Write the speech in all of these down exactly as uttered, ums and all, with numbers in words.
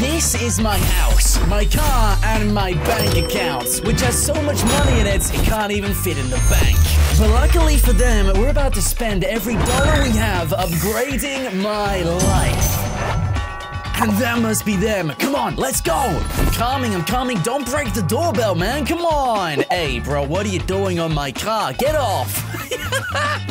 This is my house, my car, and my bank accounts, which has so much money in it, it can't even fit in the bank. But luckily for them, we're about to spend every dollar we have upgrading my life. And that must be them. Come on, let's go. I'm coming, I'm coming. Don't break the doorbell, man. Come on. Hey, bro, what are you doing on my car? Get off.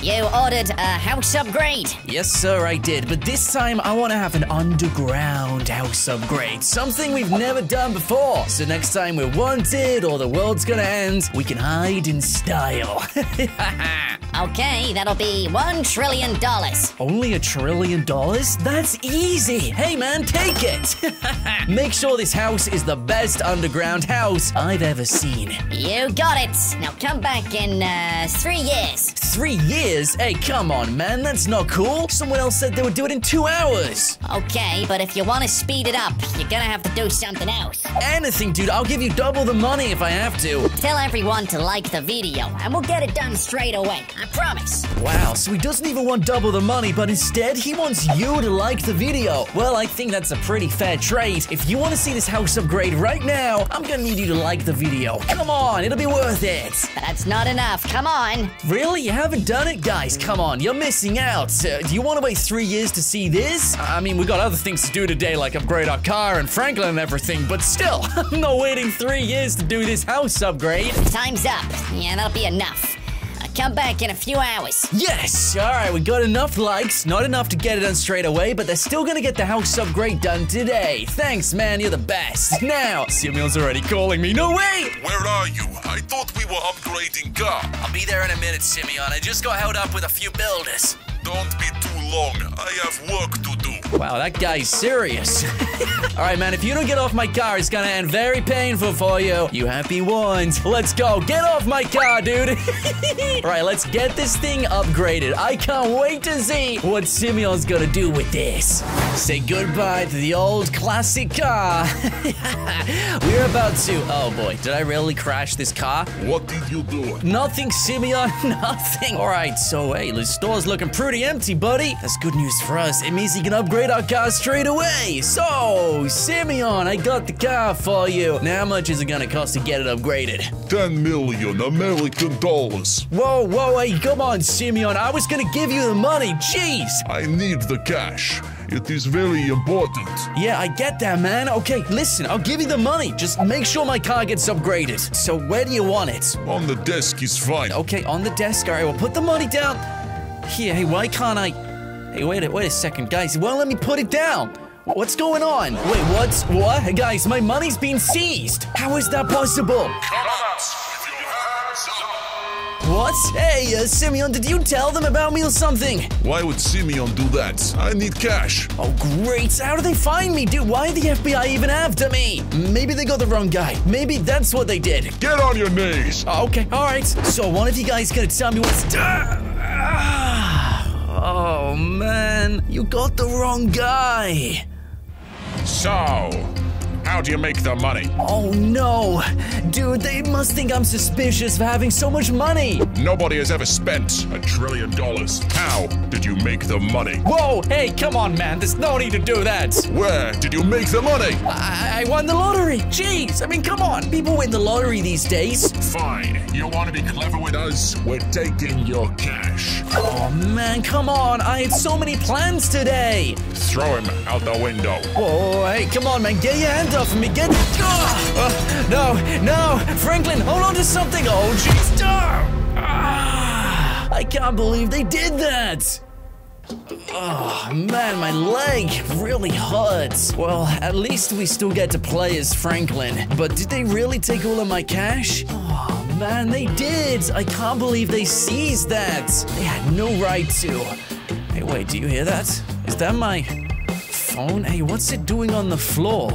You ordered a house upgrade. Yes, sir, I did. But this time, I want to have an underground house upgrade. Something we've never done before. So next time we're wanted or the world's gonna end, we can hide in style. Okay, that'll be one trillion dollars. Only a trillion dollars? That's easy. Hey, man, take it. Make sure this house is the best underground house I've ever seen. You got it. Now come back in uh, three years. Three years? Hey, come on, man. That's not cool. Someone else said they would do it in two hours. Okay, but if you want to speed it up, you're gonna have to do something else. Anything, dude. I'll give you double the money if I have to. Tell everyone to like the video, and we'll get it done straight away. I promise. Wow, so he doesn't even want double the money, but instead he wants you to like the video. Well, I think that's a pretty fair trade. If you want to see this house upgrade right now, I'm gonna need you to like the video. Come on, it'll be worth it. That's not enough. Come on. Really? You haven't done it? Guys, come on. You're missing out. Uh, do you want to wait three years to see this? I mean, we got other things to do today, like upgrade our car and Franklin and everything, but still, I'm not waiting three years to do this house upgrade. Time's up. Yeah, that'll be enough. Come back in a few hours. Yes! Alright, we got enough likes. Not enough to get it done straight away, but they're still gonna get the house upgrade done today. Thanks, man. You're the best. Now, Simeon's already calling me. No way! Where are you? I thought we were upgrading car. I'll be there in a minute, Simeon. I just got held up with a few builders. Don't be too long. I have work to do. Wow, that guy's serious. All right, man, if you don't get off my car, it's gonna end very painful for you. You have been warned. Let's go. Get off my car, dude. All right, let's get this thing upgraded. I can't wait to see what Simeon's gonna do with this. Say goodbye to the old classic car. We're about to... Oh, boy. Did I really crash this car? What did you do? Nothing, Simeon. Nothing. All right, so, hey, the store's looking pretty empty, buddy. That's good news for us. It means you can upgrade our car straight away. So, Simeon, I got the car for you. Now, how much is it gonna cost to get it upgraded? ten million American dollars. Whoa, whoa, hey, come on, Simeon. I was gonna give you the money. Jeez. I need the cash. It is very important. Yeah, I get that, man. Okay, listen, I'll give you the money. Just make sure my car gets upgraded. So, where do you want it? On the desk is fine. Okay, on the desk. All right, well, put the money down. Here, hey, why can't I... Hey, wait a, wait a second, guys. He won't let me put it down. What's going on? Wait, what's... What? Guys, my money's been seized. How is that possible? Come on. What? Hey, uh, Simeon, did you tell them about me or something? Why would Simeon do that? I need cash. Oh, great. How do they find me, dude? Why did the F B I even after me? Maybe they got the wrong guy. Maybe that's what they did. Get on your knees. Oh, okay, all right. So one of you guys gonna tell me what's... Oh, man, you got the wrong guy. So, how do you make the money? Oh, no. Dude, they must think I'm suspicious for having so much money. Nobody has ever spent a trillion dollars. How did you make the money? Whoa, hey, come on, man. There's no need to do that. Where did you make the money? I, I won the lottery. Jeez, I mean, come on. People win the lottery these days. Fine. You want to be clever with us? We're taking your cash. Oh, man, come on. I had so many plans today. Throw him out the window. Whoa, hey, come on, man. Get your hand off me. Get... Oh, uh, no, no. Franklin, hold on to something. Oh, jeez. Ah, I can't believe they did that. Oh, man, my leg really hurts. Well, at least we still get to play as Franklin. But did they really take all of my cash? Oh, man, they did. I can't believe they seized that. They had no right to. Hey, wait, do you hear that? Is that my phone? Hey, what's it doing on the floor?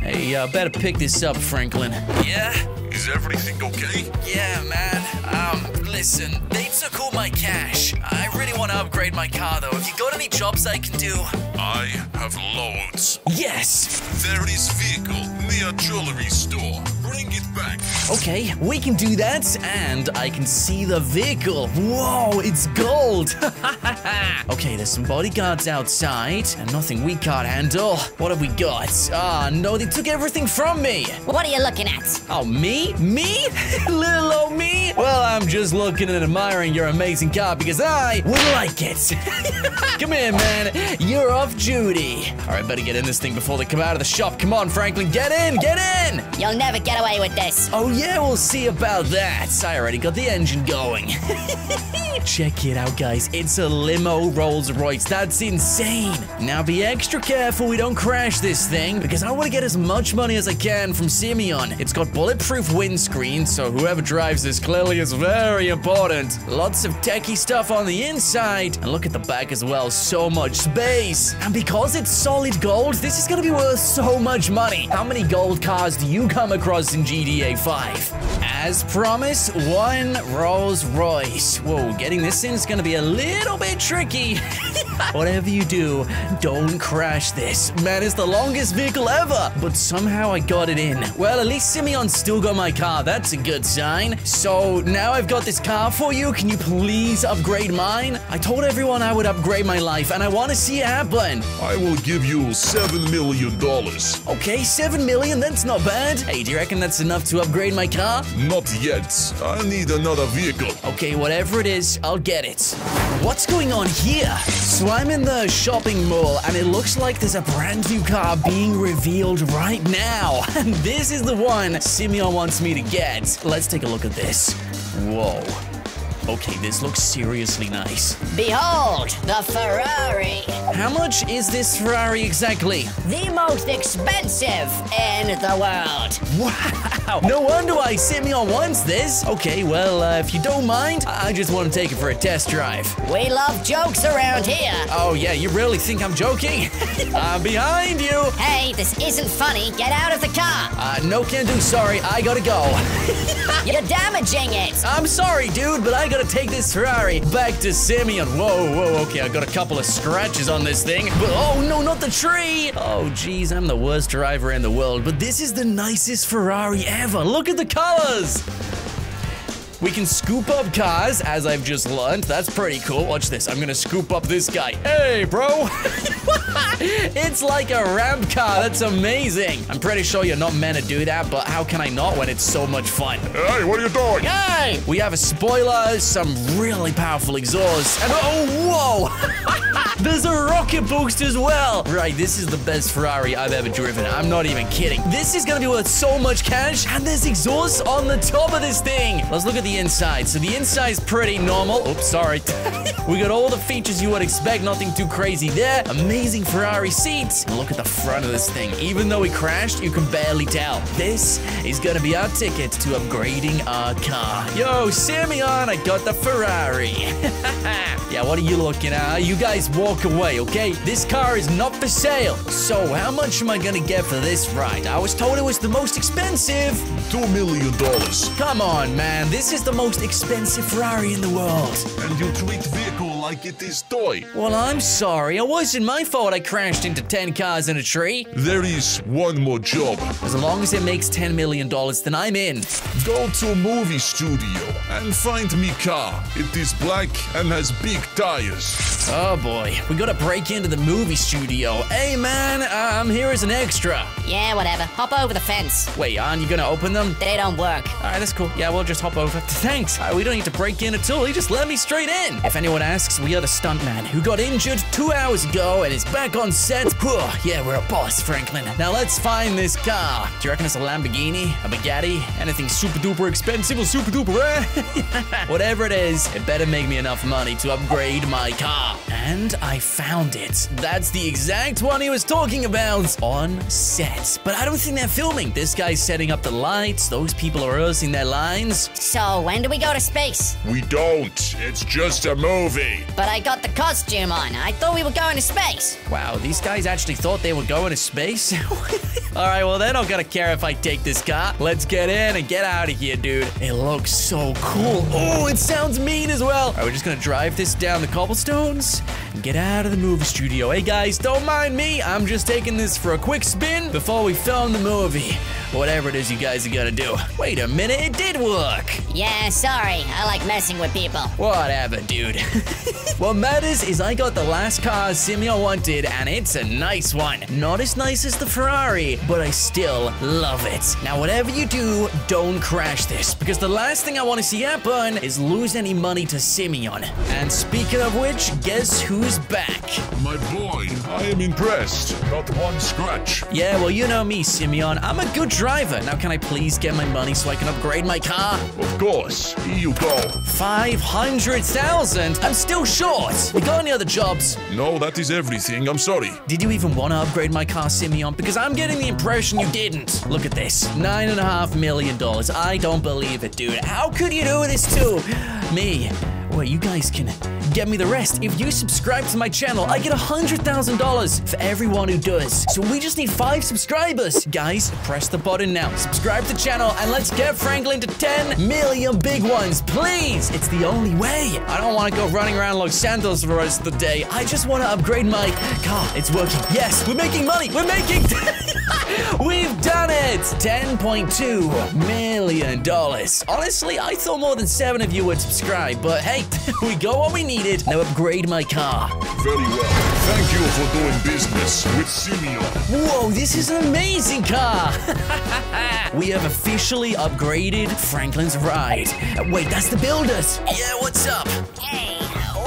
Hey, uh, better pick this up, Franklin. Yeah? Is everything okay? Yeah, man. Um, listen, they took all my cash. I really want to upgrade my car, though. Have you got any jobs I can do? I have loads. Yes! There is vehicle. be our jewelry store. Bring it back. Okay, we can do that, and I can see the vehicle. Whoa, it's gold. Okay, there's some bodyguards outside, and nothing we can't handle. What have we got? Ah, no, they took everything from me. What are you looking at? Oh, me? Me? Little old me? Well, I'm just looking and admiring your amazing car because I would like it. Come here, man. You're off duty. All right, better get in this thing before they come out of the shop. Come on, Franklin, get in, get in. You'll never get away with this. Oh, yeah, we'll see about that. I already got the engine going. Check it out, guys. It's a limo Rolls-Royce. That's insane. Now, be extra careful we don't crash this thing because I want to get as much money as I can from Simeon. It's got bulletproof windscreen, so whoever drives this clearly is very important. Lots of techie stuff on the inside. And look at the back as well. So much space. And because it's solid gold, this is going to be worth so much money. How many gold cars do you come across in G T A five? As promised, one Rolls-Royce. Whoa, getting this in is going to be a little bit tricky. Whatever you do, don't crash this. Man, it's the longest vehicle ever, but somehow I got it in. Well, at least Simeon's still got my car. That's a good sign. So now I've got this car for you. Can you please upgrade mine? I told everyone I would upgrade my life, and I want to see it happen. I will give you seven million dollars. Okay, seven million? That's not bad. Hey, do you reckon that's enough to upgrade my car? Not yet. I need another vehicle. Okay, whatever it is, I'll get it. What's going on here? So I'm in the shopping mall, and it looks like there's a brand new car being revealed right now. And this is the one Simeon wants me to get. Let's take a look at this. Whoa. Okay, this looks seriously nice. Behold, the Ferrari. How much is this Ferrari exactly? The most expensive in the world. Wow. No wonder why Simeon wants this. Okay, well, uh, if you don't mind, I, I just want to take it for a test drive. We love jokes around here. Oh, yeah, you really think I'm joking? I'm behind you. Hey, this isn't funny. Get out of the car. Uh, no can do. Sorry, I gotta go. You're damaging it. I'm sorry, dude, but I gotta take this Ferrari back to Simeon. Whoa, whoa, okay, I got a couple of scratches on this thing. But, oh, no, not the tree. Oh, geez, I'm the worst driver in the world. But this is the nicest Ferrari ever. Look at the colors. We can scoop up cars, as I've just learned. That's pretty cool. Watch this. I'm gonna scoop up this guy. Hey, bro. It's like a ramp car. That's amazing. I'm pretty sure you're not meant to do that, but how can I not when it's so much fun? Hey, what are you doing? Hey! We have a spoiler, some really powerful exhaust, and oh, whoa! There's a rocket boost as well. Right, this is the best Ferrari I've ever driven. I'm not even kidding. This is gonna be worth so much cash, and there's exhaust on the top of this thing. Let's look at the inside. So the inside's pretty normal. Oops, sorry. We got all the features you would expect. Nothing too crazy there. Amazing Ferrari seats. And look at the front of this thing. Even though we crashed, you can barely tell. This is gonna be our ticket to upgrading our car. Yo, Simeon, I got the Ferrari. Yeah, what are you looking at? You guys walk away, okay? This car is not for sale. So how much am I gonna get for this ride? I was told it was the most expensive. Two million dollars. Come on, man. This This is the most expensive Ferrari in the world. And you treat vehicle like it is toy. Well, I'm sorry. It wasn't my fault I crashed into ten cars in a tree. There is one more job. As long as it makes ten million dollars, then I'm in. Go to a movie studio and find me car. It is black and has big tires. Oh, boy. We gotta break into the movie studio. Hey, man, I'm here as an extra. Yeah, whatever. Hop over the fence. Wait, aren't you gonna open them? They don't work. All right, that's cool. Yeah, we'll just hop over. Thanks. Uh, we don't need to break in at all. He just let me straight in. If anyone asks, we are the stuntman who got injured two hours ago and is back on set. Oh, yeah, we're a boss, Franklin. Now let's find this car. Do you reckon it's a Lamborghini, a Bugatti, anything super duper expensive or super duper rare? Whatever it is, it better make me enough money to upgrade my car. And I found it. That's the exact one he was talking about on set. But I don't think they're filming. This guy's setting up the lights. Those people are rehearsing their lines. So when do we go to space? We don't. It's just a movie. But I got the costume on. I thought we were going to space. Wow, these guys actually thought they were going to space? All right, well, they don't gotta care if I take this car. Let's get in and get out of here, dude. It looks so cool. Oh, it sounds mean as well. All right, we're just gonna drive this down the cobblestones and get out of the movie studio. Hey, guys, don't mind me. I'm just taking this for a quick spin before we film the movie. Whatever it is you guys are gonna do. Wait a minute, it did work. Yeah, sorry. I like messing with people. Whatever, dude. What matters is I got the last car Simeon wanted, and it's a nice one. Not as nice as the Ferrari, but I still love it. Now, whatever you do, don't crash this, because the last thing I want to see happen is lose any money to Simeon. And speaking of which, guess who's back? My boy, I am impressed. Not one scratch. Yeah, well, you know me, Simeon. I'm a good driver. Now, can I please get my money so I can upgrade my car? Of course. Here you go. five hundred thousand? I'm still short. We got any other jobs? No, that is everything. I'm sorry. Did you even want to upgrade my car, Simeon? Because I'm getting the impression you didn't. Look at this. Nine and a half million dollars. I don't believe it, dude. How could you do this to me? Well, you guys can get me the rest. If you subscribe to my channel, I get one hundred thousand dollars for everyone who does. So we just need five subscribers. Guys, press the button now. Subscribe to the channel, and let's get Franklin to ten million big ones, please. It's the only way. I don't want to go running around Los Santos for the rest of the day. I just want to upgrade my car. It's working. Yes, we're making money. We're making... We've done it! ten point two million dollars. Honestly, I thought more than seven of you would subscribe, but hey, we got what we needed. Now upgrade my car. Very well. Thank you for doing business with Simeon. Whoa, this is an amazing car. We have officially upgraded Franklin's ride. Wait, that's the builders. Yeah, what's up? Hey,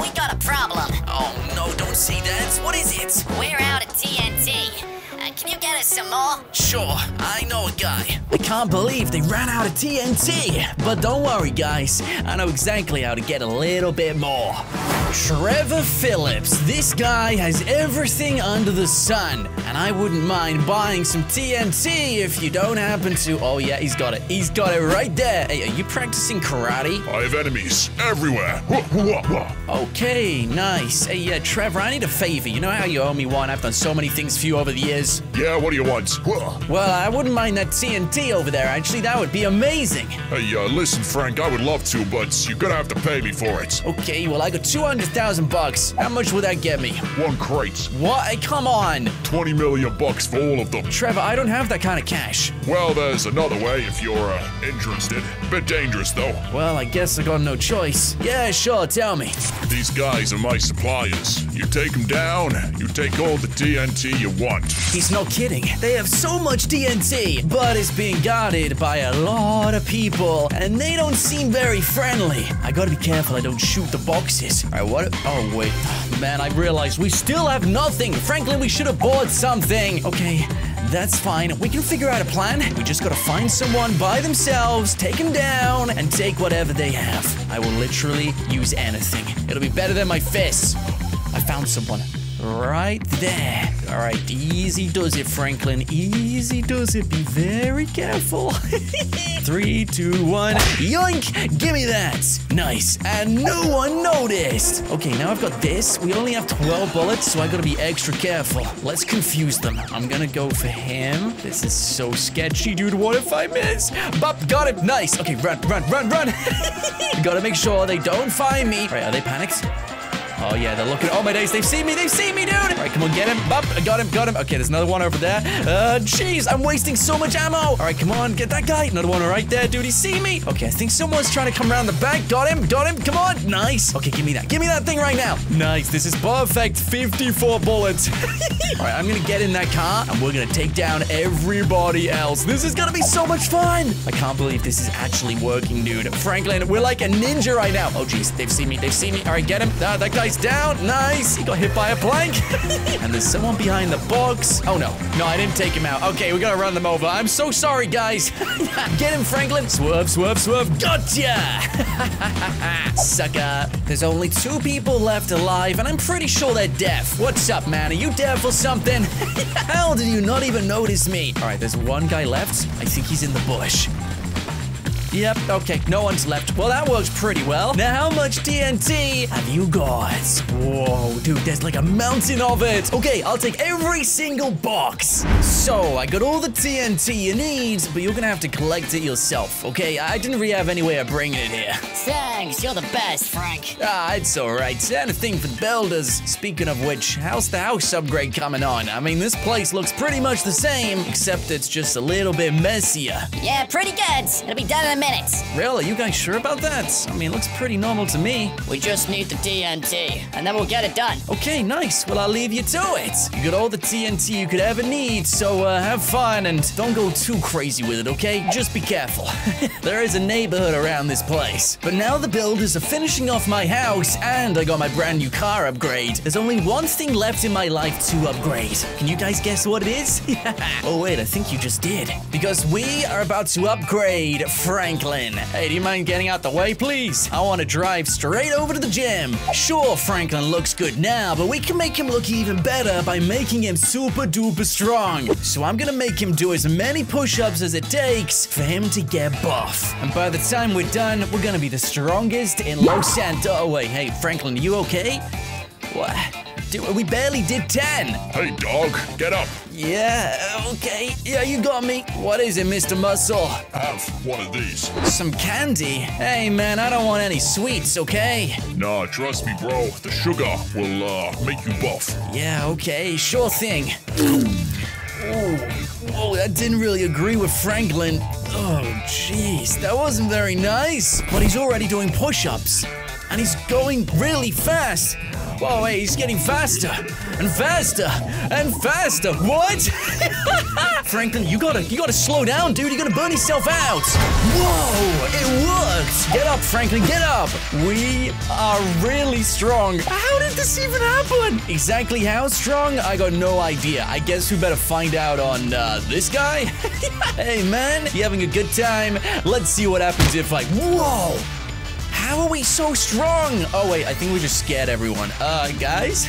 we got a problem. Oh, no, don't say that. What is it? We're out of T N T. Can you get us some more? Sure, I know a guy. I can't believe they ran out of T N T. But don't worry, guys. I know exactly how to get a little bit more. Trevor Phillips. This guy has everything under the sun. And I wouldn't mind buying some T N T if you don't happen to... Oh, yeah, he's got it. He's got it right there. Hey, are you practicing karate? I have enemies everywhere. Okay, nice. Hey, yeah, uh, Trevor, I need a favor. You know how you owe me one? I've done so many things for you over the years. Yeah, what do you want? Well, I wouldn't mind that T N T over there, actually. That would be amazing. Hey, uh, listen, Frank, I would love to, but you're gonna have to pay me for it. Okay, well, I got two hundred thousand bucks. How much would that get me? One crate. What? Hey, come on. twenty million bucks for all of them. Trevor, I don't have that kind of cash. Well, there's another way if you're, uh, interested. Bit dangerous, though. Well, I guess I got no choice. Yeah, sure, tell me. These guys are my suppliers. You take them down, you take all the T N T you want. He's no kidding. They have so much T N T, but it's being guarded by a lot of people, and they don't seem very friendly. I gotta be careful I don't shoot the boxes. All right, what? Oh, wait. Man, I realized we still have nothing. Franklin, we should have bought something. Okay. That's fine. We can figure out a plan. We just gotta find someone by themselves, take them down, and take whatever they have. I will literally use anything. It'll be better than my fists. I found someone. Right there. All right, easy does it, Franklin. Easy does it. Be very careful. Three, two, one. Yoink! Give me that. Nice. And no one noticed. Okay, now I've got this. We only have twelve bullets, so I gotta be extra careful. Let's confuse them. I'm gonna go for him. This is so sketchy, dude. What if I miss? Bop, got it. Nice. Okay, run, run, run, run. Gotta make sure they don't find me. All right, are they panicked? Oh, yeah, they're looking. Oh, my days. They've seen me. They've seen me, dude. All right, come on, get him. Bump. Got him. Got him. Okay, there's another one over there. Uh, jeez, I'm wasting so much ammo. All right, come on. Get that guy. Another one right there, dude. He see me. Okay, I think someone's trying to come around the back. Got him. Got him. Come on. Nice. Okay, give me that. Give me that thing right now. Nice. This is perfect. fifty-four bullets. All right, I'm going to get in that car, and we're going to take down everybody else. This is going to be so much fun. I can't believe this is actually working, dude. Franklin, we're like a ninja right now. Oh, jeez. They've seen me. They've seen me. All right, get him. That, that guy. Down. Nice. He got hit by a plank. And there's someone behind the box. Oh, no. No, I didn't take him out. Okay, we gotta run them over. I'm so sorry, guys. Get him, Franklin. Swerve, swerve, swerve. Gotcha. Sucker. There's only two people left alive, and I'm pretty sure they're deaf. What's up, man? Are you deaf or something? How did you not even notice me? All right, there's one guy left. I think he's in the bush. Yep, okay, no one's left. Well, that works pretty well. Now, how much T N T have you got? Whoa, dude, there's like a mountain of it. Okay, I'll take every single box. So, I got all the T N T you need, but you're gonna have to collect it yourself, okay? I didn't really have any way of bringing it here. Thanks, you're the best, Frank. Ah, it's all right. And a thing for the builders. Speaking of which, how's the house upgrade coming on? I mean, this place looks pretty much the same, except it's just a little bit messier. Yeah, pretty good. It'll be done in a minute. Really? Are you guys sure about that? I mean, it looks pretty normal to me. We just need the T N T, and then we'll get it done. Okay, nice. Well, I'll leave you to it. You got all the T N T you could ever need, so uh, have fun and don't go too crazy with it, okay? Just be careful. There is a neighborhood around this place. But now the builders are finishing off my house, and I got my brand new car upgrade. There's only one thing left in my life to upgrade. Can you guys guess what it is? Oh, wait, I think you just did. Because we are about to upgrade Franklin. Hey, do you mind getting out the way, please? I want to drive straight over to the gym. Sure, Franklin looks good now, but we can make him look even better by making him super duper strong. So I'm gonna make him do as many push-ups as it takes for him to get buff. And by the time we're done, we're gonna be the strongest in Los Santos. Oh, wait, hey, Franklin, are you okay? What? Dude, we barely did ten. Hey, dog, get up. Yeah, okay. Yeah, you got me. What is it, Mister Muscle? Have one of these. Some candy? Hey, man, I don't want any sweets, okay? Nah, trust me, bro. The sugar will, uh, make you buff. Yeah, okay, sure thing. Ooh. Whoa, that didn't really agree with Franklin. Oh, jeez, that wasn't very nice. But he's already doing push-ups. And he's going really fast. Whoa, wait, he's getting faster and faster and faster. What? Franklin, you gotta, you gotta slow down, dude. You gotta burn yourself out. Whoa, it worked. Get up, Franklin, get up. We are really strong. How did this even happen? Exactly how strong? I got no idea. I guess we better find out on uh, this guy. Hey, man, you having a good time? Let's see what happens if I... Whoa. How are we so strong? Oh, wait, I think we just scared everyone. Uh, guys?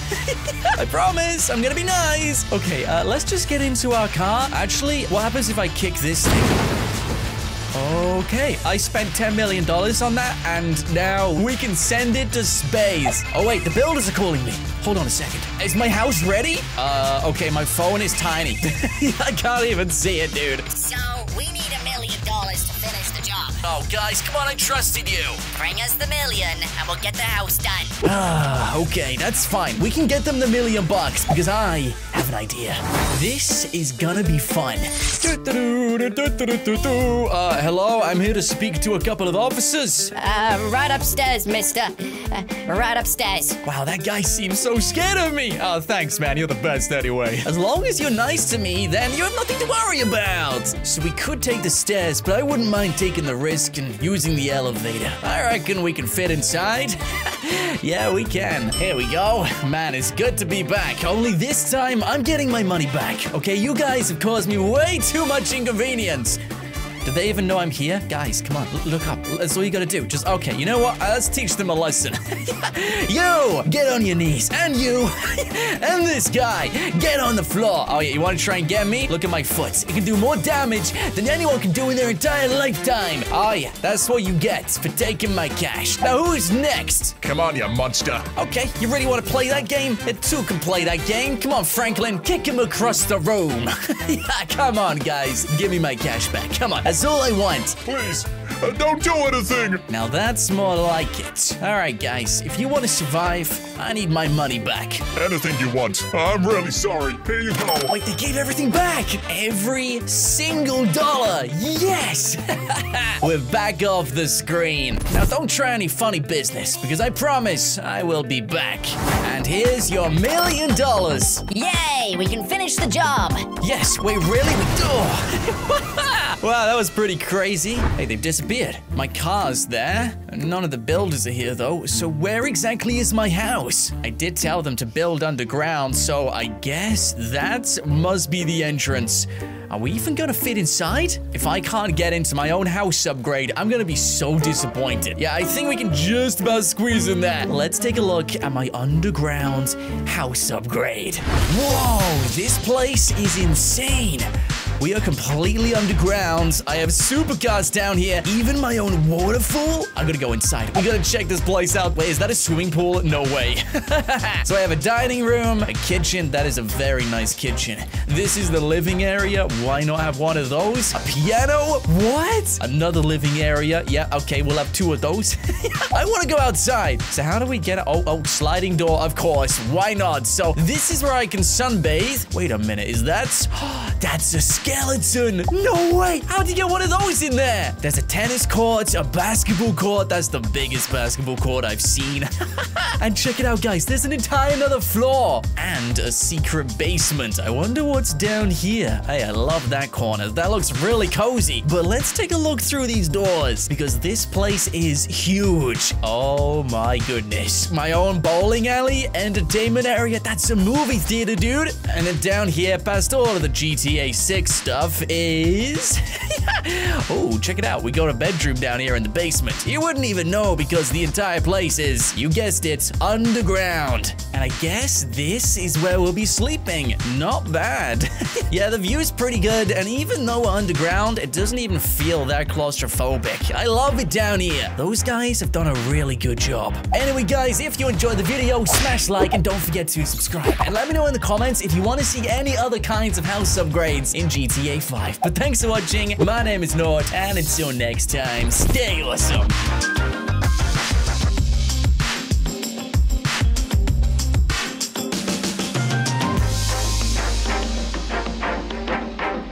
I promise, I'm gonna be nice. Okay, uh, let's just get into our car. Actually, what happens if I kick this thing? Okay, I spent ten million dollars on that, and now we can send it to space. Oh, wait, the builders are calling me. Hold on a second. Is my house ready? Uh, okay, my phone is tiny. I can't even see it, dude. So, we need a million dollars to finish the job. Oh, guys, come on, I trusted you. Bring us the million, and we'll get the house done. Ah, okay, that's fine. We can get them the million bucks, because I have an idea. This is gonna be fun. Uh, hello, I'm here to speak to a couple of officers. Uh, right upstairs, mister. Uh, right upstairs. Wow, that guy seems so scared of me. Oh, thanks, man. You're the best anyway. As long as you're nice to me, then you have nothing to worry about. So we could take the stairs, but I wouldn't mind taking the risk and using the elevator. I reckon we can fit inside. Yeah, we can. Here we go. Man, it's good to be back. Only this time, I'm getting my money back. Okay, you guys have caused me way too much inconvenience. Do they even know I'm here? Guys, come on, look up. That's all you gotta do. Just, okay, you know what? Let's teach them a lesson. You, get on your knees. And you, and this guy, get on the floor. Oh, yeah, you wanna try and get me? Look at my foot. It can do more damage than anyone can do in their entire lifetime. Oh, yeah, that's what you get for taking my cash. Now, who's next? Come on, you monster. Okay, you really wanna play that game? It too can play that game. Come on, Franklin, kick him across the room. Yeah, come on, guys. Give me my cash back. Come on. That's all I want. Please, uh, don't do anything. Now that's more like it. All right, guys, if you want to survive, I need my money back. Anything you want. I'm really sorry. Here you go. Wait, they gave everything back. Every single dollar. Yes. We're back off the screen. Now, don't try any funny business, because I promise I will be back. And here's your million dollars. Yay, we can finish the job. Yes, we really do. Wow, that was pretty crazy. Hey, they've disappeared. My car's there. None of the builders are here, though. So where exactly is my house? I did tell them to build underground, so I guess that must be the entrance. Are we even gonna fit inside? If I can't get into my own house upgrade, I'm gonna be so disappointed. Yeah, I think we can just about squeeze in there. Let's take a look at my underground house upgrade. Whoa, this place is insane. We are completely underground. I have supercars down here. Even my own waterfall? I'm gonna go inside. We gotta check this place out. Wait, is that a swimming pool? No way. So I have a dining room, a kitchen. That is a very nice kitchen. This is the living area. Why not have one of those? A piano? What? Another living area. Yeah, okay, we'll have two of those. I wanna go outside. So how do we get it? Oh, oh, sliding door, of course. Why not? So this is where I can sunbathe. Wait a minute, is that? That's a skeleton. No way. How'd you get one of those in there? There's a tennis court, a basketball court. That's the biggest basketball court I've seen. And check it out, guys. There's an entire another floor and a secret basement. I wonder what's down here. Hey, I love that corner. That looks really cozy. But let's take a look through these doors because this place is huge. Oh, my goodness. My own bowling alley, entertainment area. That's a movie theater, dude. And then down here, past all of the G T A six stuff is... Oh, check it out. We got a bedroom down here in the basement. You wouldn't even know because the entire place is, you guessed it, underground. And I guess this is where we'll be sleeping. Not bad. Yeah, the view's pretty good. And even though we're underground, it doesn't even feel that claustrophobic. I love it down here. Those guys have done a really good job. Anyway, guys, if you enjoyed the video, smash like and don't forget to subscribe. And let me know in the comments if you want to see any other kinds of house upgrades in G T A five. But thanks for watching. My name is Nord, and until next time, stay awesome.